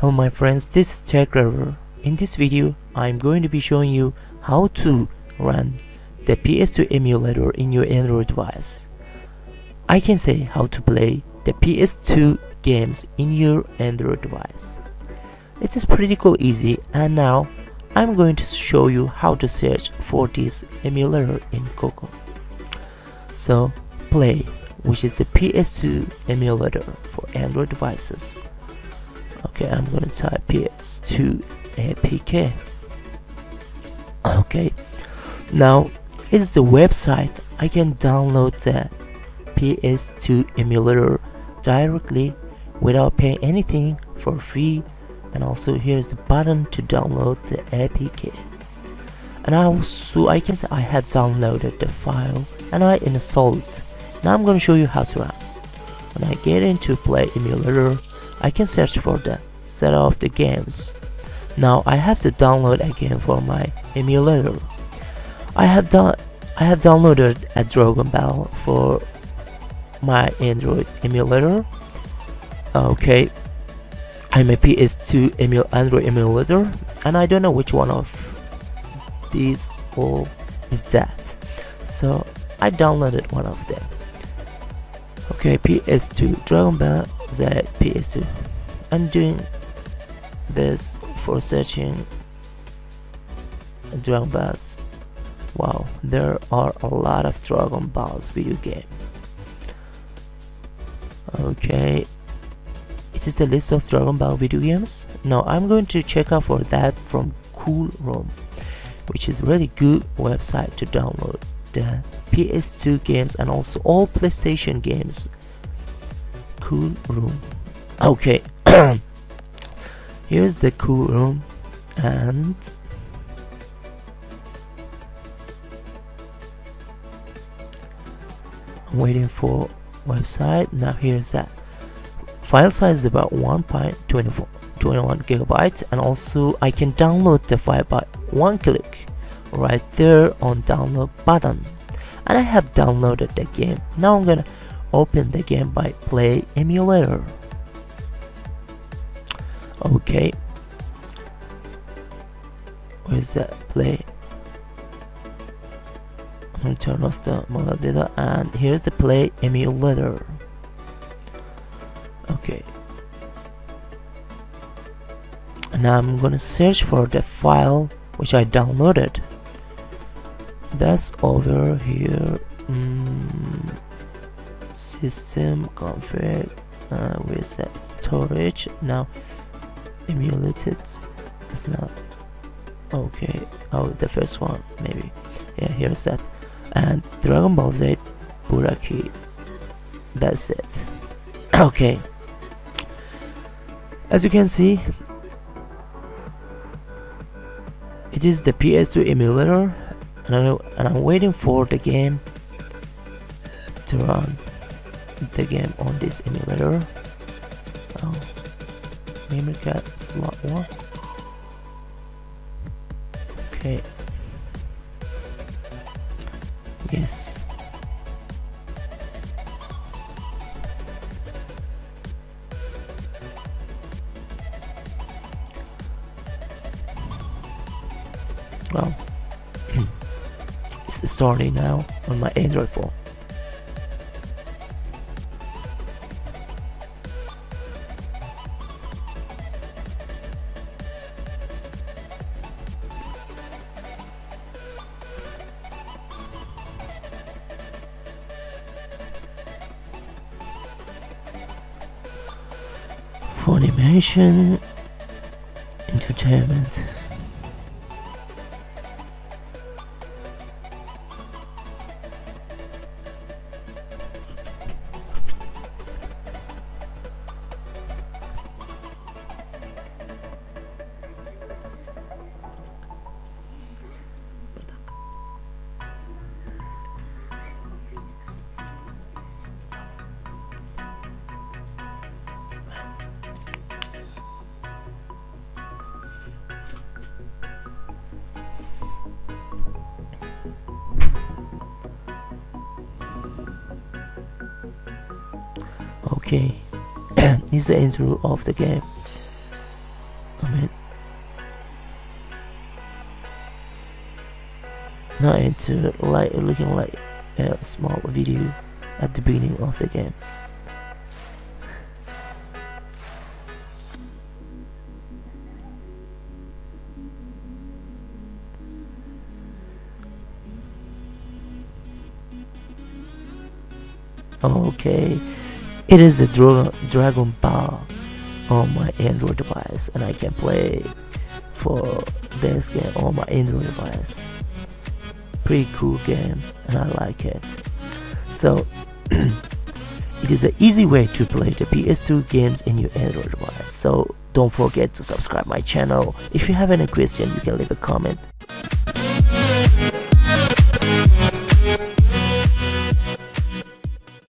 Hello my friends, this is TechRiver. In this video, I'm going to be showing you how to run the PS2 emulator in your Android device. I can say how to play the PS2 games in your Android device. It is pretty cool easy, and now I'm going to show you how to search for this emulator in Google. So play, which is the PS2 emulator for Android devices. Okay, I'm gonna type PS2 APK. Okay, now it's the website. I can download the PS2 emulator directly without paying anything, for free. And also here's the button to download the APK. And also I can say I have downloaded the file and I installed it. Now I'm going to show you how to run. When I get into play emulator, I can search for the set of the games. Now I have to download a game for my emulator. I have downloaded a Dragon Ball for my Android emulator. Okay, I'm a PS2 Android emulator, and I don't know which one of these all is that. So I downloaded one of them. Okay, PS2 Dragon Ball Z PS2. I'm doing this for searching Dragon Balls. Wow, there are a lot of Dragon Balls video game. Okay, it is the list of Dragon Ball video games. Now I'm going to check out for that from CoolROM, which is really good website to download the PS2 games and also all PlayStation games. CoolROM. Okay, here's the CoolROM, and I'm waiting for website. Now here's that. File size is about 1.21 gigabytes, and also I can download the file by one click right there on download button. And I have downloaded the game. Now I'm gonna open the game by play emulator. Okay, where's that play? I'm gonna turn off the mobile data, and here's the play emulator. Okay, and now I'm gonna search for the file which I downloaded. That's over here. System config, with that storage. Now emulated is not okay. Oh, the first one maybe. Yeah, here's that. And Dragon Ball Z Buraki. That's it. Okay, as you can see, it is the PS2 emulator, and I'm waiting for the game to run the game on this emulator. Oh, memory card slot 1. Okay. Yes. Well, it's starting now on my Android phone. Funimation Entertainment. Okay, this is the intro of the game. I mean, not into like looking like a small video at the beginning of the game. Okay, it is the Dragon Ball on my Android device, and I can play for this game on my Android device. Pretty cool game, and I like it. So it is an easy way to play the PS2 games in your Android device. So don't forget to subscribe my channel. If you have any question, you can leave a comment.